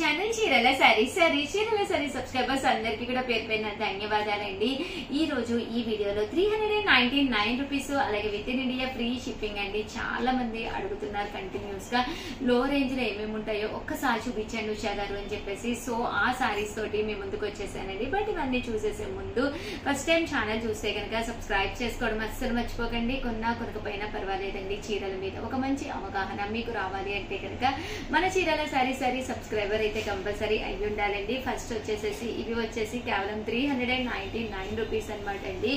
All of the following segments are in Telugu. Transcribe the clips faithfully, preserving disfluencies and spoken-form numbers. ఛానల్ చీరల సారీస్ సారీ చీరల సారీస్ సబ్స్క్రైబర్స్ అందరికీ కూడా పేరు పేరున ధన్యవాదాలండి। ఈ రోజు ఈ వీడియోలో మూడు వందల తొంభై తొమ్మిది రూపాయస్ అలాగే within India free shipping అండి। చాలా మంది అడుగుతున్నారు కంటిన్యూస్ గా లో రేంజ్ లో ఏమేమి ఉంటాయో ఒక్కసారి చూపించండి ఉషా గారు అని చెప్పేసి, సో ఆ సారీస్ తోటి మీ ముందుకు వచ్చేసానండి। బట్ ఇవన్నీ చూసేసే ముందు ఫస్ట్ టైం ఛానల్ చూస్తే కనుక సబ్స్క్రైబ్ చేసుకోవడం అస్సలు మర్చిపోకండి। కొన్నా కొనకపోయినా పర్వాలేదండి, చీరల మీద ఒక మంచి అవగాహన మీకు రావాలి అంటే కనుక మన చీరల సారీ సారీ సబ్స్క్రైబర్ అయితే కంపల్సరీ అయ్యి ఉండాలండి। ఫస్ట్ వచ్చేసేసి ఇవి వచ్చేసి కేవలం three hundred and ninety nine rupees అనమాట అండి।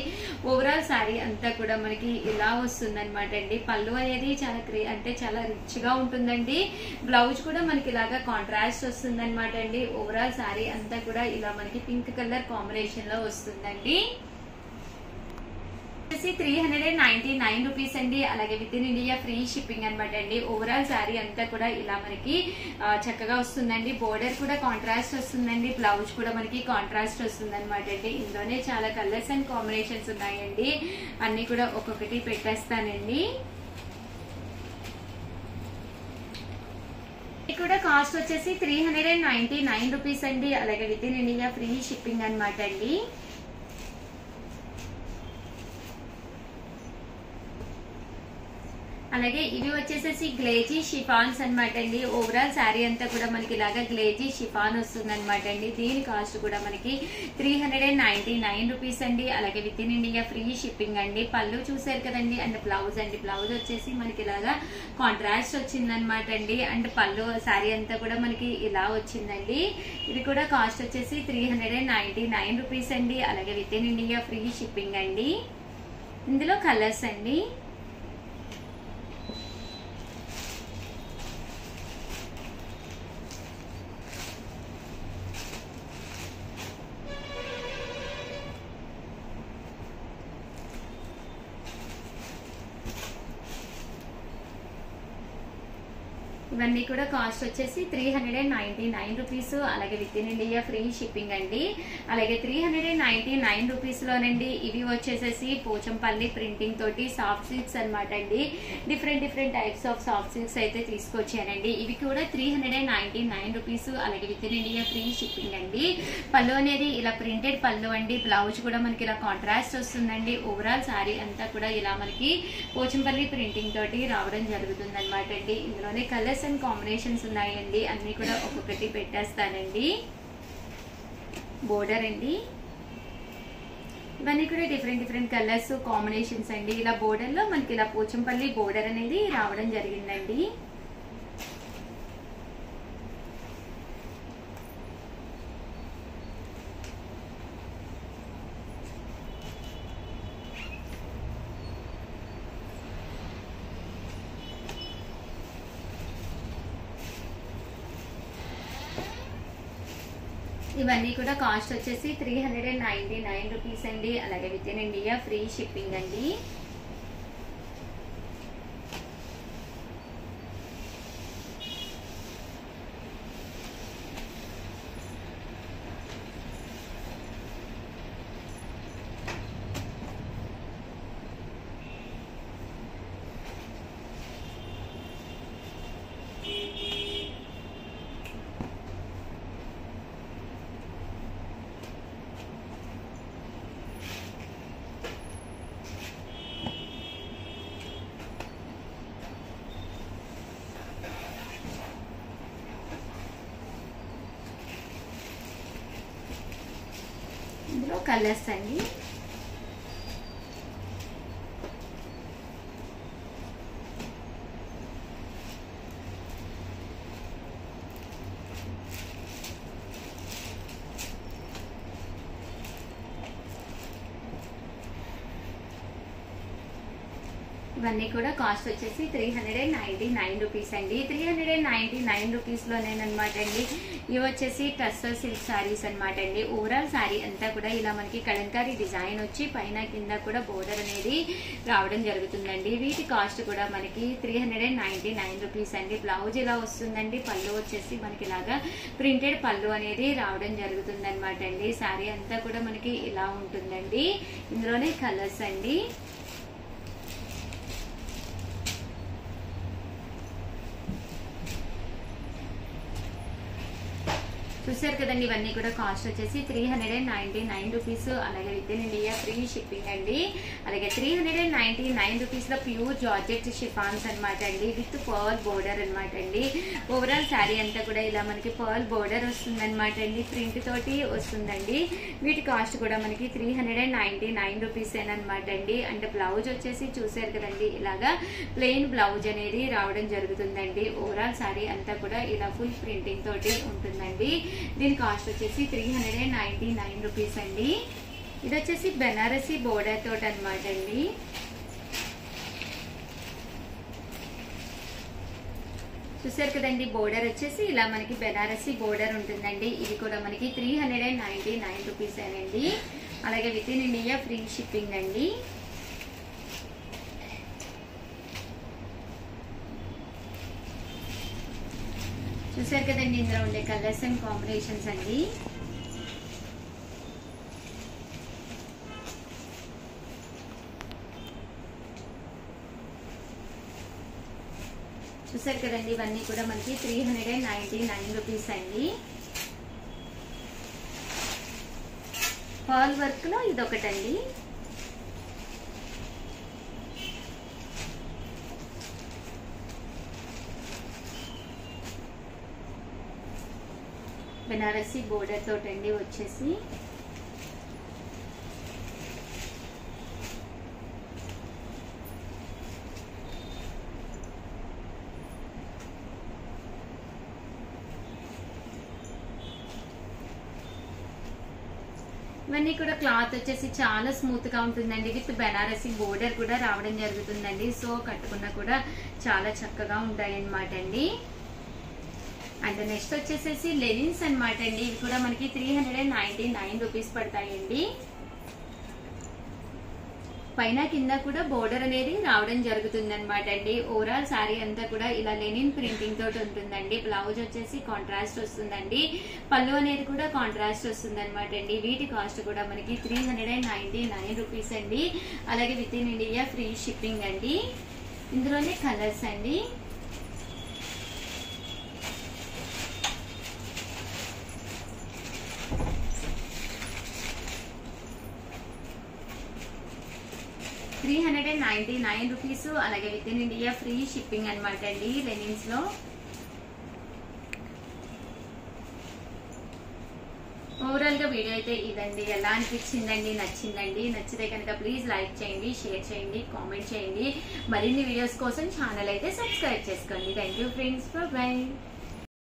ఓవరాల్ సారీ అంతా కూడా మనకి ఇలా వస్తుంది అనమాట అండి। పళ్ళు అనేది చాలా క్రీ అంటే చాలా రిచ్ గా ఉంటుందండి। బ్లౌజ్ కూడా మనకి ఇలాగా కాంట్రాస్ట్ వస్తుంది అనమాట అండి। ఓవరాల్ సారీ అంతా కూడా ఇలా మనకి పింక్ కలర్ కాంబినేషన్ లో వస్తుందండి। Three hundred and ninety nine rupees అండి, అలాగే within India free shipping అనమాట అండి। ఓవరాల్ సారీ అంతా కూడా ఇలా మనకి చక్కగా వస్తుందండి। బోర్డర్ కూడా కాంట్రాస్ట్ వస్తుందండి, బ్లౌజ్ కూడా మనకి కాంట్రాస్ట్ వస్తుంది అనమాట అండి। ఇందులోనే చాలా కలర్స్ అండ్ కాంబినేషన్స్ ఉన్నాయండి, అన్ని కూడా ఒక్కొక్కటి పెట్టేస్తానండి। కూడా కాస్ట్ వచ్చేసి three hundred and ninety nine rupees అండి, అలాగే within India free shipping అనమాట అండి। అలాగే ఇవి వచ్చేసేసి గ్లేజీ షిఫాన్స్ అనమాట అండి। ఓవరాల్ శారీ అంతా కూడా మనకి ఇలాగా గ్లేజీ షిఫాన్ వస్తుంది అనమాట అండి। దీని కాస్ట్ కూడా మనకి three hundred and ninety nine rupees అండి, అలాగే within India free shipping అండి। పళ్ళు చూసారు కదండి, అండ్ బ్లౌజ్ అండి బ్లౌజ్ వచ్చేసి మనకి ఇలాగా కాంట్రాస్ట్ వచ్చింది అనమాట అండి। అండ్ పళ్ళు శారీ అంతా కూడా మనకి ఇలా వచ్చిందండి। ఇది కూడా కాస్ట్ వచ్చేసి three hundred and ninety nine rupees అండి, అలాగే within India free shipping అండి। ఇందులో కలర్స్ అండి, ఇవన్నీ కూడా కాస్ట్ వచ్చేసి three hundred and ninety nine rupees, అలాగే within India free shipping అండి। అలాగే three hundred and ninety nine rupees లోనండి ఇవి వచ్చేసేసి పోచంపల్లి ప్రింటింగ్ తోటి సాఫ్ట్ సిల్క్స్ అనమాట అండి। Different different types of soft silks అయితే తీసుకొచ్చానండి। ఇవి కూడా three hundred and ninety nine rupees, అలాగే within India free shipping అండి। పళ్ళు అనేది ఇలా ప్రింటెడ్ పళ్ళు అండి, బ్లౌజ్ కూడా మనకి ఇలా కాంట్రాస్ట్ వస్తుందండి। ఓవరాల్ సారీ అంతా కూడా ఇలా మనకి పోచంపల్లి ప్రింటింగ్ తోటి రావడం జరుగుతుంది అనమాట అండి। ఇందులోనే కలర్స్ అండ్ కాంబినేషన్స్ ఉన్నాయండి, అన్ని కూడా ఒక్కొక్కటి పెట్టేస్తానండి। బోర్డర్ అండి, ఇవన్నీ కూడా డిఫరెంట్ డిఫరెంట్ కలర్స్ కాంబినేషన్స్ అండి। ఇలా బోర్డర్ లో మనకి ఇలా పోచంపల్లి బోర్డర్ అనేది రావడం జరిగిందండి। ఇవన్నీ కూడా కాస్ట్ వచ్చేసి three hundred and ninety nine rupees అండి, అలాగే within India free shipping అండి। ఇందులో కలర్స్ అండి, ఇవన్నీ కూడా కాస్ట్ వచ్చేసి three hundred and ninety nine rupees అండి। Three hundred and ninety nine rupees లోనేనమాట అండి ఇవి వచ్చేసి టస్సర్ సిల్క్ సారీస్ అనమాట అండి। ఓవరాల్ సారీ అంతా కూడా ఇలా మనకి కలంకారీ డిజైన్ వచ్చి పైన కింద కూడా బోర్డర్ అనేది రావడం జరుగుతుందండి। వీటి కాస్ట్ కూడా మనకి three hundred and ninety nine rupees అండి। బ్లౌజ్ ఇలా వస్తుందండి, పళ్ళు వచ్చేసి మనకి ఇలాగా ప్రింటెడ్ పళ్ళు అనేది రావడం జరుగుతుంది అనమాట అండి। సారీ అంతా కూడా మనకి ఇలా ఉంటుందండి। ఇందులోనే కలర్స్ అండి, చూశారు కదండి ఇవన్నీ కూడా కాస్ట్ వచ్చేసి మూడు వందల తొంభై తొమ్మిది రూపాయస్ అలాగే విత్ ఇండియా ఫ్రీ షిప్పింగ్ అండి అలాగే మూడు వందల తొంభై తొమ్మిది రూపాయస్ లో ప్యూర్ జార్జెట్ షిఫాన్స్ అన్నమాట అండి విత్ పర్ల్ బోర్డర్ అన్నమాట అండి ఓవరాల్ సారీ అంతా కూడా ఇలా మనకి పర్ల్ బోర్డర్ వస్తుందన్నమాట అండి ప్రింట్ తోటి వస్తుందండి వీటి కాస్ట్ కూడా మనకి మూడు వందల తొంభై తొమ్మిది రూపాయస్ అన్నమాట అండి అండ్ బ్లౌజ్ వచ్చేసి చూశారు కదండి ఇలాగా ప్లెయిన్ బ్లౌజ్ అనేది రావడం జరుగుతుందండి ఓవరాల్ సారీ అంతా కూడా ఇలా ఫుల్ ప్రింటింగ్ తోటి ఉంటుందండి దీని కాస్ట్ వచ్చేసి మూడు వందల తొంభై తొమ్మిది రూపాయస్ అండి ఇది వచ్చేసి బనారసి బోర్డర్ తోట అన్నమాట అండి చూసారు కదండి బోర్డర్ వచ్చేసి ఇలా మనకి బనారసి బోర్డర్ ఉంటుందండి ఇది కూడా మనకి మూడు వందల తొంభై తొమ్మిది రూపాయస్ అండి అలాగే within India free shipping అండి చూసారు కదండి ఇందులో ఉండే కలర్స్ అండ్ కాంబినేషన్స్ అండి చూసారు కదండి ఇవన్నీ కూడా మనకి three hundred ninety nine rupees అండి పర్ల్ వర్క్ లో ఇదొకటండి बनारसी बॉर्डर तो टेंडी వచ్చేసి ఇవన్నీ కూడా క్లాత్ వచ్చేసి చాలా స్మూత్ గా ఉంటుందండి విత్ బనారసి బోర్డర్ కూడా రావడం జరుగుతుందండి సో కట్టుకున్నా కూడా చాలా చక్కగా ఉంటాయి అన్నమాట అండి అండ్ నెక్స్ట్ వచ్చేసేసి లెనిన్స్ అన్నమాట అండి ఇవి కూడా మనకి three hundred ninety nine rupees పడతాయండి పైన కింద కూడా బోర్డర్ అనేది రావడం జరుగుతుంది అనమాట అండి ఓవరాల్ సారీ అంతా కూడా ఇలా లెనిన్ ప్రింటింగ్ తోటి ఉంటుందండి బ్లౌజ్ వచ్చేసి కాంట్రాస్ట్ వస్తుందండి పళ్ళు అనేది కూడా కాంట్రాస్ట్ వస్తుంది అనమాట అండి వీటి కాస్ట్ కూడా మనకి three hundred ninety nine rupees అండి అలాగే within India free shipping అండి ఇందులోనే కలర్స్ అండి three hundred ninety nine rupees అలాగే within India free shipping అనమాట అండి లెనిన్స్ లో ఓవరాల్ గా వీడియో అయితే ఇదండి ఎలా అనిపించిందండి నచ్చిందండి నచ్చితే కనుక ప్లీజ్ లైక్ చేయండి షేర్ చేయండి కామెంట్ చేయండి మరిన్ని వీడియోస్ కోసం ఛానల్ అయితే సబ్స్క్రైబ్ చేసుకోండి థ్యాంక్ యూ ఫ్రెండ్స్ బాయ్.